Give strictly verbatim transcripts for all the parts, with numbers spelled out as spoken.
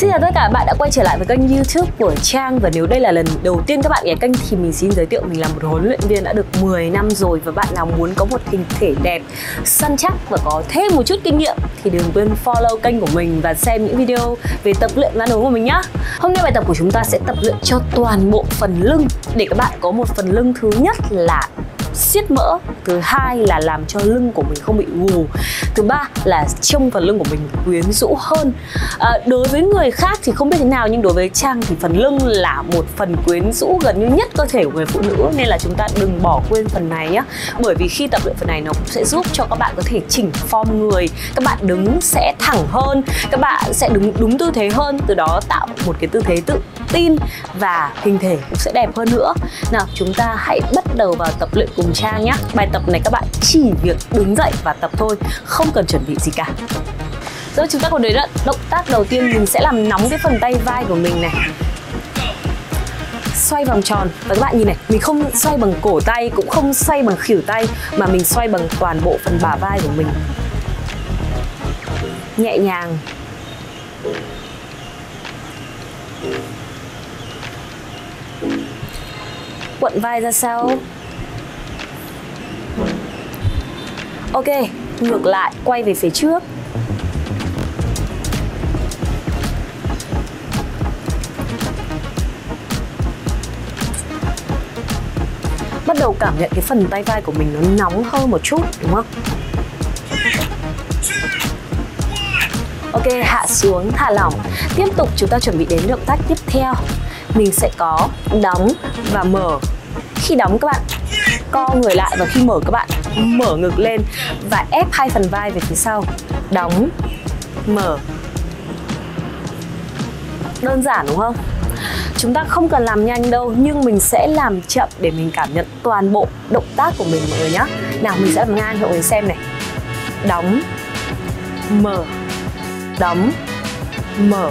Xin chào tất cả các bạn đã quay trở lại với kênh YouTube của Trang. Và nếu đây là lần đầu tiên các bạn ghé kênh thì mình xin giới thiệu mình là một huấn luyện viên đã được mười năm rồi. Và bạn nào muốn có một hình thể đẹp, săn chắc và có thêm một chút kinh nghiệm thì đừng quên follow kênh của mình và xem những video về tập luyện ăn uống của mình nhá. Hôm nay bài tập của chúng ta sẽ tập luyện cho toàn bộ phần lưng để các bạn có một phần lưng thứ nhất là siết mỡ, thứ hai là làm cho lưng của mình không bị gù, thứ ba là trông phần lưng của mình quyến rũ hơn. À, đối với người khác thì không biết thế nào nhưng đối với Trang thì phần lưng là một phần quyến rũ gần như nhất cơ thể của người phụ nữ, nên là chúng ta đừng bỏ quên phần này nhé. Bởi vì khi tập luyện phần này nó cũng sẽ giúp cho các bạn có thể chỉnh form người, các bạn đứng sẽ thẳng hơn, các bạn sẽ đứng đúng tư thế hơn, từ đó tạo một cái tư thế tự tin và hình thể cũng sẽ đẹp hơn nữa. Nào, chúng ta hãy bắt đầu vào tập luyện cùng Trang nhé. Bài tập này các bạn chỉ việc đứng dậy và tập thôi, không cần chuẩn bị gì cả. Rồi, chúng ta có đến động tác đầu tiên, mình sẽ làm nóng cái phần tay vai của mình này. Xoay vòng tròn. Và các bạn nhìn này, mình không xoay bằng cổ tay, cũng không xoay bằng khuỷu tay, mà mình xoay bằng toàn bộ phần bả vai của mình. Nhẹ nhàng. Quặn vai ra sau. Ok, ngược lại, quay về phía trước. Bắt đầu cảm nhận cái phần tay vai của mình nó nóng hơn một chút, đúng không? Ok, hạ xuống, thả lỏng. Tiếp tục chúng ta chuẩn bị đến động tác tiếp theo. Mình sẽ có đóng và mở. Khi đóng các bạn co người lại, và khi mở các bạn mở ngực lên và ép hai phần vai về phía sau. Đóng, mở. Đơn giản đúng không? Chúng ta không cần làm nhanh đâu, nhưng mình sẽ làm chậm để mình cảm nhận toàn bộ động tác của mình mọi người nhé. Nào, mình sẽ làm ngang cho mọi người xem này. Đóng, mở. Đóng, mở.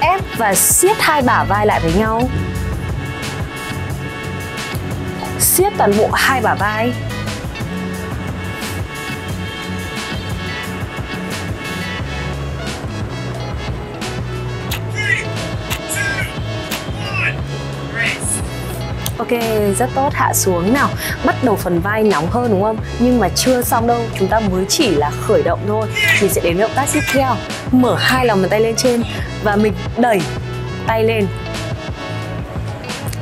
Ép và siết hai bả vai lại với nhau. Siết toàn bộ hai bả vai. Ok, rất tốt, hạ xuống nào. Bắt đầu phần vai nóng hơn đúng không? Nhưng mà chưa xong đâu, chúng ta mới chỉ là khởi động thôi. Mình sẽ đến động tác tiếp theo. Mở hai lòng bàn tay lên trên và mình đẩy tay lên.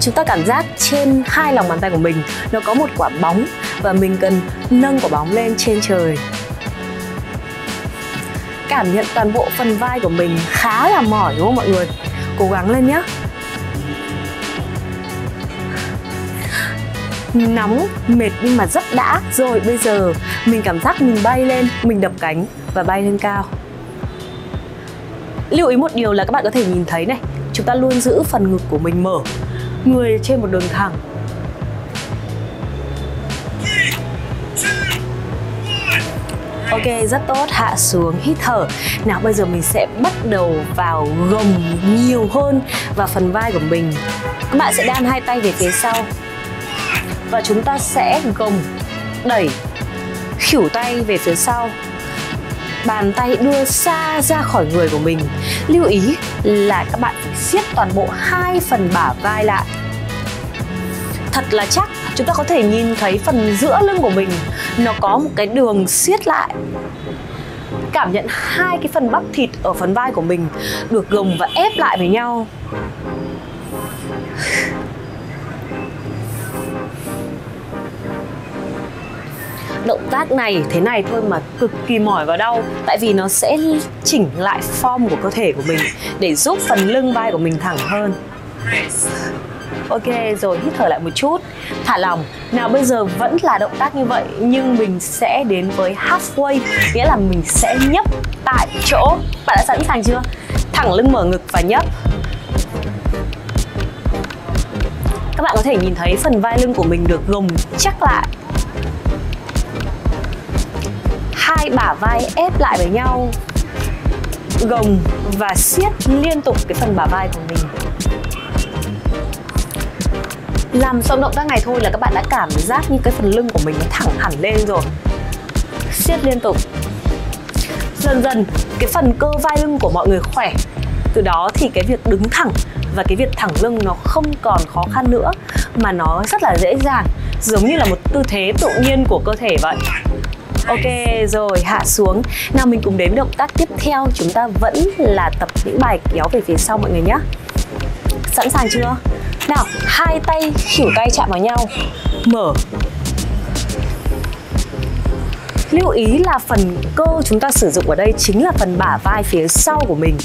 Chúng ta cảm giác trên hai lòng bàn tay của mình nó có một quả bóng và mình cần nâng quả bóng lên trên trời. Cảm nhận toàn bộ phần vai của mình khá là mỏi đúng không mọi người? Cố gắng lên nhé. Nóng, mệt nhưng mà rất đã. Rồi bây giờ mình cảm giác mình bay lên, mình đập cánh và bay lên cao. Lưu ý một điều là các bạn có thể nhìn thấy này, chúng ta luôn giữ phần ngực của mình mở, người trên một đường thẳng. Ok, rất tốt, hạ xuống, hít thở. Nào bây giờ mình sẽ bắt đầu vào gồng nhiều hơn vào phần vai của mình. Các bạn sẽ đan hai tay về phía sau và chúng ta sẽ gồng, đẩy, khuỷu tay về phía sau. Bàn tay đưa xa ra khỏi người của mình. Lưu ý là các bạn phải siết toàn bộ hai phần bả vai lại thật là chắc. Chúng ta có thể nhìn thấy phần giữa lưng của mình nó có một cái đường siết lại. Cảm nhận hai cái phần bắp thịt ở phần vai của mình được gồng và ép lại với nhau. Động tác này thế này thôi mà cực kỳ mỏi và đau, tại vì nó sẽ chỉnh lại form của cơ thể của mình để giúp phần lưng vai của mình thẳng hơn. Ok, rồi hít thở lại một chút, thả lỏng. Nào bây giờ vẫn là động tác như vậy nhưng mình sẽ đến với halfway, nghĩa là mình sẽ nhấp tại chỗ. Bạn đã sẵn sàng chưa? Thẳng lưng, mở ngực và nhấp. Các bạn có thể nhìn thấy phần vai lưng của mình được gồng chắc lại, hai bả vai ép lại với nhau, gồng và siết liên tục cái phần bả vai của mình. Làm xong động tác này thôi là các bạn đã cảm giác như cái phần lưng của mình nó thẳng hẳn lên rồi. Siết liên tục. Dần dần cái phần cơ vai lưng của mọi người khỏe. Từ đó thì cái việc đứng thẳng và cái việc thẳng lưng nó không còn khó khăn nữa, mà nó rất là dễ dàng, giống như là một tư thế tự nhiên của cơ thể vậy. Ok, rồi hạ xuống. Nào mình cùng đến động tác tiếp theo. Chúng ta vẫn là tập những bài kéo về phía sau mọi người nhé. Sẵn sàng chưa? Nào, hai tay khuỷu tay chạm vào nhau. Mở. Lưu ý là phần cơ chúng ta sử dụng ở đây chính là phần bả vai phía sau của mình.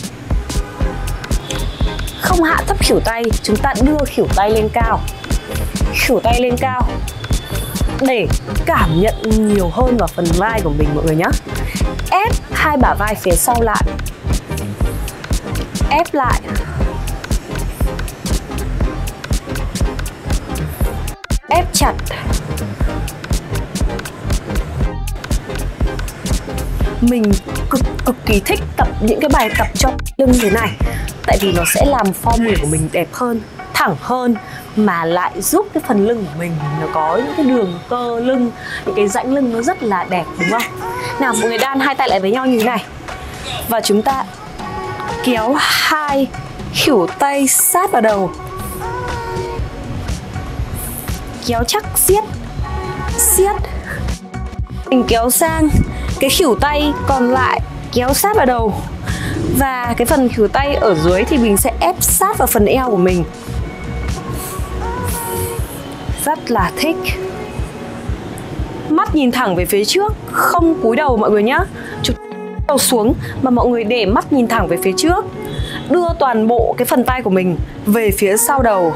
Không hạ thấp khuỷu tay, chúng ta đưa khuỷu tay lên cao. Khuỷu tay lên cao để cảm nhận nhiều hơn vào phần vai của mình mọi người nhé. Ép hai bả vai phía sau lại. Ép lại. Ép chặt. Mình cực cực kỳ thích tập những cái bài tập cho lưng thế này, tại vì nó sẽ làm form người của mình đẹp hơn, thẳng hơn, mà lại giúp cái phần lưng của mình nó có những cái đường cơ lưng, những cái rãnh lưng nó rất là đẹp, đúng không? Nào mọi người đan hai tay lại với nhau như thế này, và chúng ta kéo hai khuỷu tay sát vào đầu. Kéo chắc, siết, siết. Mình kéo sang cái khuỷu tay còn lại, kéo sát vào đầu. Và cái phần khuỷu tay ở dưới thì mình sẽ ép sát vào phần eo của mình. Rất là thích. Mắt nhìn thẳng về phía trước, không cúi đầu mọi người nhé. Chúng ta cúi đầu xuống mà mọi người để mắt nhìn thẳng về phía trước. Đưa toàn bộ cái phần tay của mình về phía sau đầu.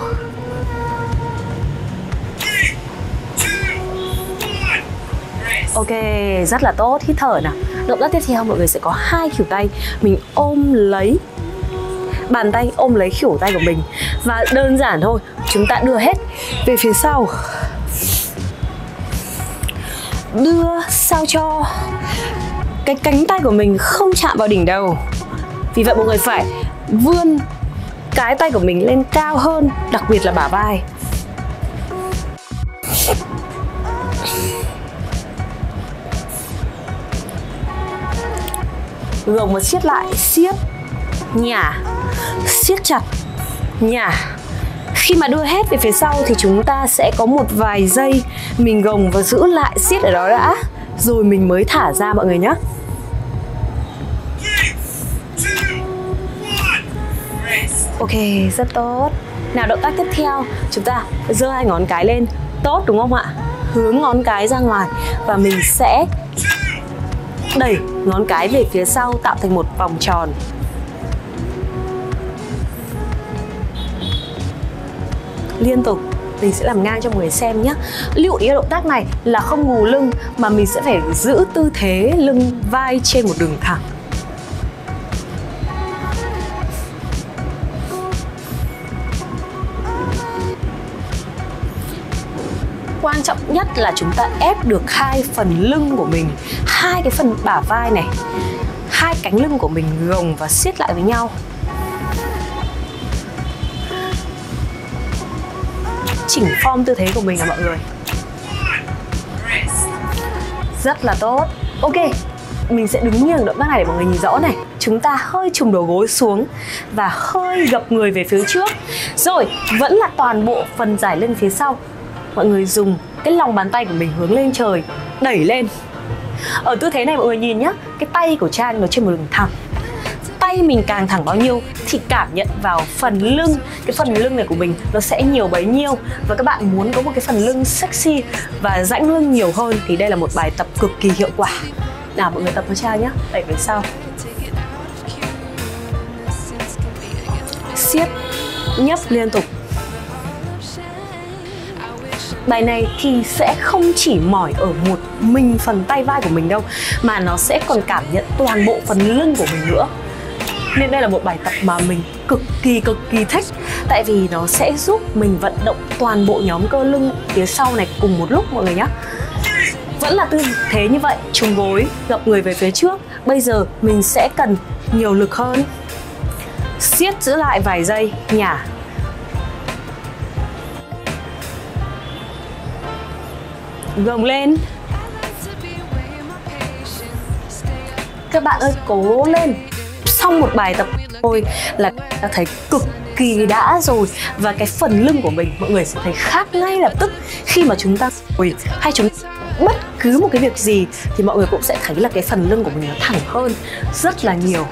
Ok, rất là tốt, hít thở nào. Động tác tiếp theo mọi người sẽ có hai khuỷu tay. Mình ôm lấy bàn tay, ôm lấy khuỷu tay của mình. Và đơn giản thôi, chúng ta đưa hết về phía sau. Đưa sao cho cái cánh tay của mình không chạm vào đỉnh đầu. Vì vậy mọi người phải vươn cái tay của mình lên cao hơn, đặc biệt là bả vai. Gồng và siết lại, siết, nhả, siết chặt, nhả. Khi mà đưa hết về phía sau thì chúng ta sẽ có một vài giây mình gồng và giữ lại, siết ở đó đã, rồi mình mới thả ra mọi người nhé. Ok, rất tốt. Nào động tác tiếp theo, chúng ta giơ hai ngón cái lên, tốt đúng không ạ? Hướng ngón cái ra ngoài và mình sẽ đẩy ngón cái về phía sau tạo thành một vòng tròn. Liên tục, mình sẽ làm ngang cho mọi người xem nhé. Lưu ý động tác này là không gù lưng, mà mình sẽ phải giữ tư thế lưng vai trên một đường thẳng. Quan trọng nhất là chúng ta ép được hai phần lưng của mình, hai cái phần bả vai này, hai cánh lưng của mình gồng và siết lại với nhau. Chỉnh form tư thế của mình là mọi người. Rất là tốt. Ok, mình sẽ đứng nghiêng động tác này để mọi người nhìn rõ này. Chúng ta hơi chùm đầu gối xuống và hơi gập người về phía trước. Rồi, vẫn là toàn bộ phần giải lưng phía sau. Mọi người dùng cái lòng bàn tay của mình hướng lên trời, đẩy lên. Ở tư thế này mọi người nhìn nhé, cái tay của Trang nó trên một đường thẳng. Tay mình càng thẳng bao nhiêu thì cảm nhận vào phần lưng, cái phần lưng này của mình nó sẽ nhiều bấy nhiêu. Và các bạn muốn có một cái phần lưng sexy và rãnh lưng nhiều hơn thì đây là một bài tập cực kỳ hiệu quả. Nào mọi người tập với Trang nhé, đẩy về sau. Siết, nhấp liên tục. Bài này thì sẽ không chỉ mỏi ở một mình phần tay vai của mình đâu, mà nó sẽ còn cảm nhận toàn bộ phần lưng của mình nữa. Nên đây là một bài tập mà mình cực kỳ cực kỳ thích, tại vì nó sẽ giúp mình vận động toàn bộ nhóm cơ lưng phía sau này cùng một lúc mọi người nhé. Vẫn là tư thế như vậy, chùm gối, gập người về phía trước. Bây giờ mình sẽ cần nhiều lực hơn. Siết giữ lại vài giây, nhả. Gồng lên. Các bạn ơi cố lên. Xong một bài tập thôi là ta thấy cực kỳ đã rồi. Và cái phần lưng của mình mọi người sẽ thấy khác ngay lập tức. Khi mà chúng ta ngồi hay chúng ta bất cứ một cái việc gì thì mọi người cũng sẽ thấy là cái phần lưng của mình nó thẳng hơn rất là nhiều.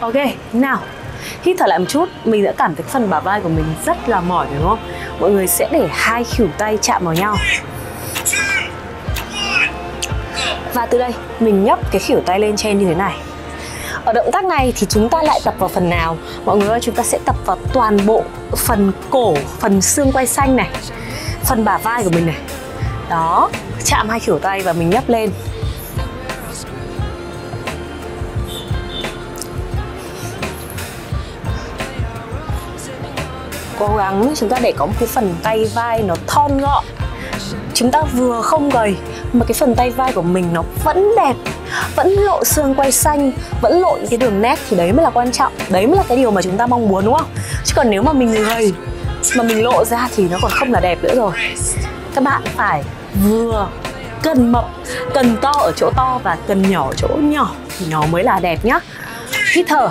Ok, nào, hít thở lại một chút. Mình đã cảm thấy phần bả vai của mình rất là mỏi đúng không? Mọi người sẽ để hai khuỷu tay chạm vào nhau. Và từ đây, mình nhấc cái khuỷu tay lên trên như thế này. Ở động tác này thì chúng ta lại tập vào phần nào? Mọi người ơi, chúng ta sẽ tập vào toàn bộ phần cổ, phần xương quai xanh này, phần bả vai của mình này. Đó, chạm hai khuỷu tay và mình nhấc lên. Cố gắng chúng ta để có một cái phần tay vai nó thon gọn. Chúng ta vừa không gầy mà cái phần tay vai của mình nó vẫn đẹp, vẫn lộ xương quai xanh, vẫn lộ cái đường nét, thì đấy mới là quan trọng. Đấy mới là cái điều mà chúng ta mong muốn đúng không? Chứ còn nếu mà mình gầy mà mình lộ ra thì nó còn không là đẹp nữa rồi. Các bạn phải vừa, cần mập, cần to ở chỗ to và cần nhỏ ở chỗ nhỏ thì nó mới là đẹp nhá. Hít thở.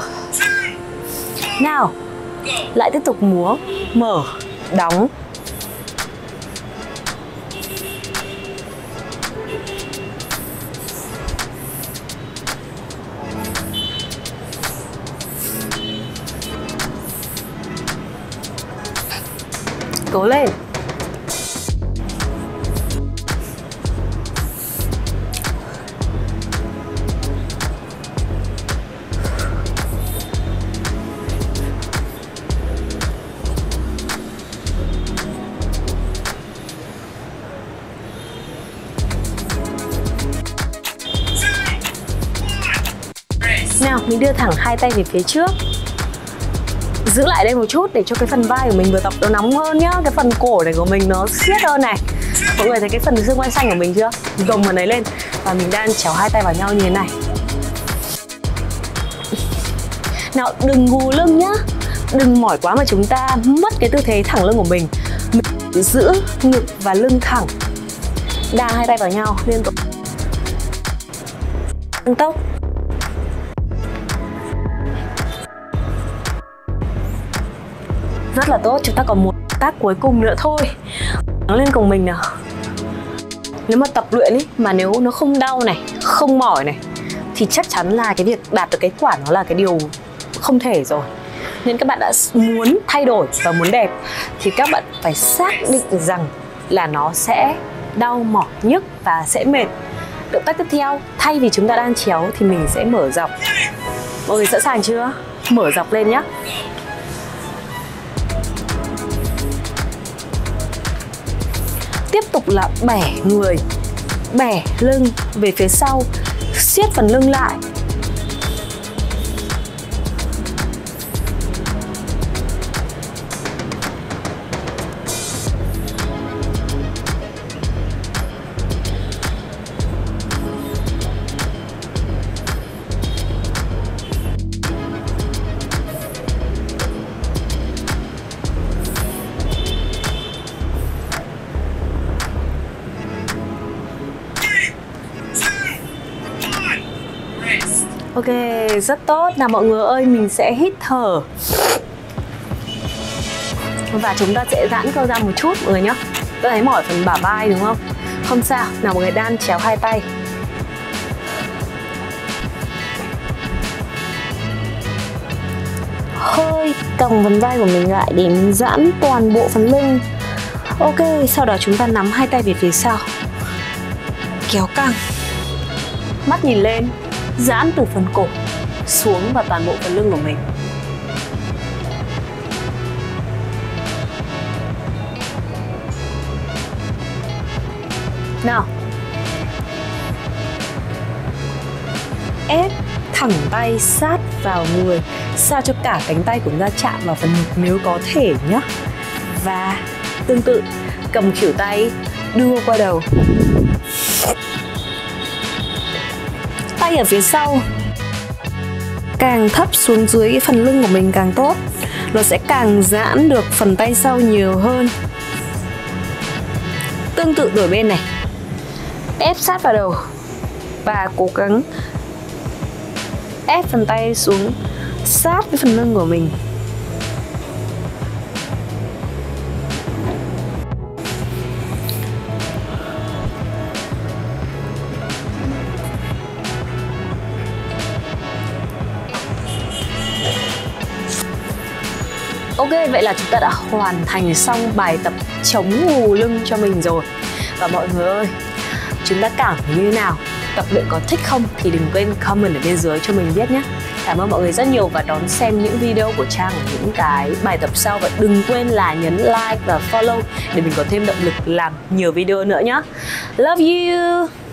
Nào, lại tiếp tục múa, mở, đóng. Cố lên. Nào, mình đưa thẳng hai tay về phía trước. Giữ lại đây một chút để cho cái phần vai của mình vừa tập nó nóng hơn nhá. Cái phần cổ này của mình nó siết hơn này. Mọi người thấy cái phần xương quai xanh của mình chưa? Gồng vào đấy lên. Và mình đang chéo hai tay vào nhau như thế này. Nào, đừng gù lưng nhá. Đừng mỏi quá mà chúng ta mất cái tư thế thẳng lưng của mình. Mình giữ ngực và lưng thẳng. Đan hai tay vào nhau liên tục. Tăng tốc. Rất là tốt, chúng ta còn một tác cuối cùng nữa thôi. Nó lên cùng mình nào. Nếu mà tập luyện ý, mà nếu nó không đau này, không mỏi này, thì chắc chắn là cái việc đạt được cái quả nó là cái điều không thể rồi. Nên các bạn đã muốn thay đổi và muốn đẹp thì các bạn phải xác định rằng là nó sẽ đau, mỏi, nhức và sẽ mệt. Động tác tiếp theo, thay vì chúng ta đang chéo thì mình sẽ mở dọc. Mọi người sẵn sàng chưa? Mở dọc lên nhé. Tiếp tục là bẻ người, bẻ lưng về phía sau, siết phần lưng lại. Ok, rất tốt. Nào mọi người ơi, mình sẽ hít thở. Và chúng ta sẽ giãn cơ ra một chút mọi người nhé. Tôi thấy mỏi phần bả vai đúng không? Không sao, nào mọi người đan chéo hai tay. Hơi còng phần vai của mình lại để mình giãn toàn bộ phần lưng. Ok, sau đó chúng ta nắm hai tay về phía sau. Kéo căng. Mắt nhìn lên. Giãn từ phần cổ xuống và toàn bộ phần lưng của mình. Nào, ép thẳng tay sát vào người, sao cho cả cánh tay của chúng ta chạm vào phần ngực nếu có thể nhé. Và tương tự, cầm khuỷu tay đưa qua đầu, tay ở phía sau, càng thấp xuống dưới cái phần lưng của mình càng tốt. nó sẽ càng giãn được phần tay sau nhiều hơn. Tương tự đổi bên này, ép sát vào đầu và cố gắng ép phần tay xuống sát với phần lưng của mình. Ok, vậy là chúng ta đã hoàn thành xong bài tập chống gù lưng cho mình rồi. Và mọi người ơi, chúng ta cảm thấy như thế nào? Tập luyện có thích không? Thì đừng quên comment ở bên dưới cho mình biết nhé. Cảm ơn mọi người rất nhiều và đón xem những video của Trang ở những cái bài tập sau. Và đừng quên là nhấn like và follow để mình có thêm động lực làm nhiều video nữa nhé. Love you!